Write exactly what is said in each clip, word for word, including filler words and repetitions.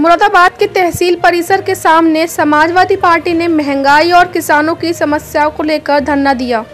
मुरादाबाद के तहसील परिसर के सामने समाजवादी पार्टी ने महंगाई और किसानों की समस्याओं को लेकर धरना दिया।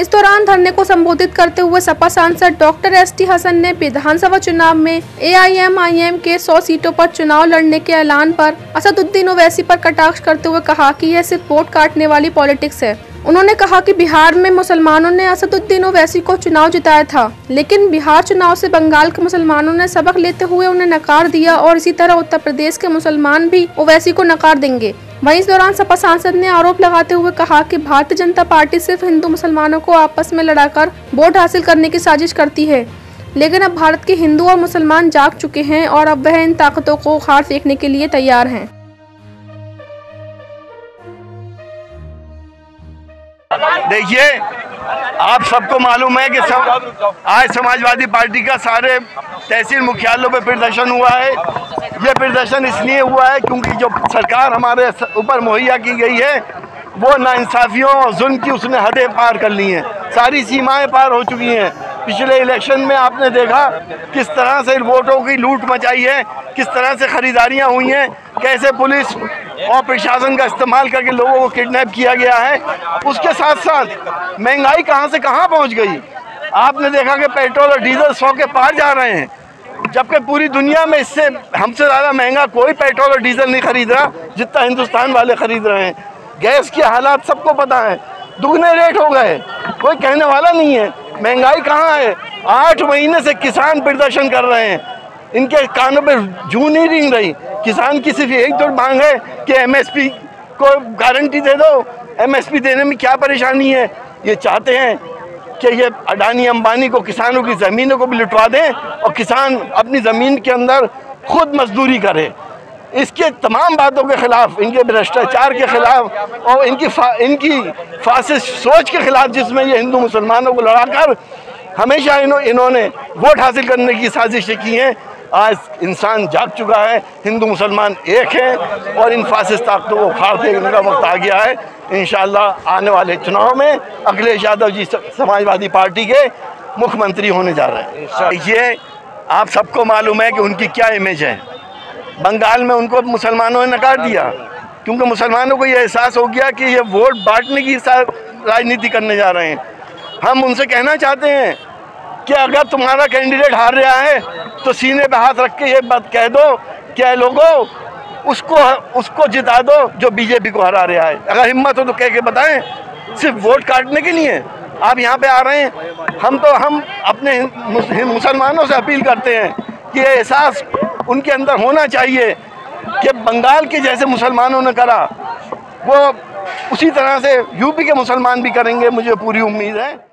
इस दौरान धरने को संबोधित करते हुए सपा सांसद डॉक्टर एसटी हसन ने विधानसभा चुनाव में ए आई एम आई एम के सौ सीटों पर चुनाव लड़ने के ऐलान पर असदुद्दीन ओवैसी पर कटाक्ष करते हुए कहा कि यह सिर्फ वोट काटने वाली पॉलिटिक्स है। उन्होंने कहा कि बिहार में मुसलमानों ने असदुद्दीन ओवैसी को चुनाव जिताया था, लेकिन बिहार चुनाव से बंगाल के मुसलमानों ने सबक लेते हुए उन्हें नकार दिया और इसी तरह उत्तर प्रदेश के मुसलमान भी ओवैसी को नकार देंगे। वहीं इस दौरान सपा सांसद ने आरोप लगाते हुए कहा कि भारतीय जनता पार्टी सिर्फ हिंदू मुसलमानों को आपस में लड़ाकर वोट हासिल करने की साजिश करती है, लेकिन अब भारत के हिंदू और मुसलमान जाग चुके हैं और अब वह इन ताकतों को उखाड़ फेंकने के लिए तैयार हैं। देखिए, आप सबको मालूम है कि सब आज समाजवादी पार्टी का सारे तहसील मुख्यालयों पे प्रदर्शन हुआ है। ये प्रदर्शन इसलिए हुआ है क्योंकि जो सरकार हमारे ऊपर मुहैया की गई है वो नाइंसाफियों और जुल्म की उसने हदें पार कर ली हैं, सारी सीमाएं पार हो चुकी हैं। पिछले इलेक्शन में आपने देखा किस तरह से वोटों की लूट मचाई है, किस तरह से खरीदारियाँ हुई हैं, कैसे पुलिस और प्रशासन का इस्तेमाल करके लोगों को किडनैप किया गया है। उसके साथ साथ महंगाई कहां से कहां पहुंच गई। आपने देखा कि पेट्रोल और डीजल सौ के पार जा रहे हैं, जबकि पूरी दुनिया में इससे हमसे ज़्यादा महंगा कोई पेट्रोल और डीजल नहीं खरीद रहा जितना हिंदुस्तान वाले खरीद रहे हैं। गैस के हालात सबको पता है, दुगने रेट हो गए, कोई कहने वाला नहीं है। महंगाई कहाँ है? आठ महीने से किसान प्रदर्शन कर रहे हैं, इनके कानों पर जू नहीं रिंग रही। किसान की सिर्फ एक दो मांग है कि एम एस पी को गारंटी दे दो। एम एस पी देने में क्या परेशानी है? ये चाहते हैं कि ये अडानी अंबानी को किसानों की ज़मीनों को भी लुटवा दें और किसान अपनी ज़मीन के अंदर खुद मजदूरी करे। इसके तमाम बातों के ख़िलाफ़, इनके भ्रष्टाचार के ख़िलाफ़ और इनकी फा, इनकी फासिस्ट सोच के ख़िलाफ़ जिसमें ये हिंदू मुसलमानों को लड़ाकर हमेशा इन्हों, इन्होंने वोट हासिल करने की साजिशें की हैं। आज इंसान जाग चुका है, हिंदू मुसलमान एक हैं और इन फासिस्ट ताकतों को उखाड़ फेंकने का वक्त आ गया है। इंशाअल्लाह आने वाले चुनाव में अखिलेश यादव जी समाजवादी पार्टी के मुख्यमंत्री होने जा रहे हैं। ये आप सबको मालूम है कि उनकी क्या इमेज है। बंगाल में उनको मुसलमानों ने नकार दिया क्योंकि मुसलमानों को ये एहसास हो गया कि ये वोट बांटने की राजनीति करने जा रहे हैं। हम उनसे कहना चाहते हैं कि अगर तुम्हारा कैंडिडेट हार रहा है तो सीने पे हाथ रख के ये बात कह दो क्या लोगों, उसको उसको जिता दो जो बीजेपी को हरा रहा है। अगर हिम्मत हो तो कह के बताएं, सिर्फ वोट काटने के लिए आप यहाँ पे आ रहे हैं। हम तो हम अपने मुसलमानों से अपील करते हैं कि ये एहसास उनके अंदर होना चाहिए कि बंगाल के जैसे मुसलमानों ने करा वो उसी तरह से यूपी के मुसलमान भी करेंगे, मुझे पूरी उम्मीद है।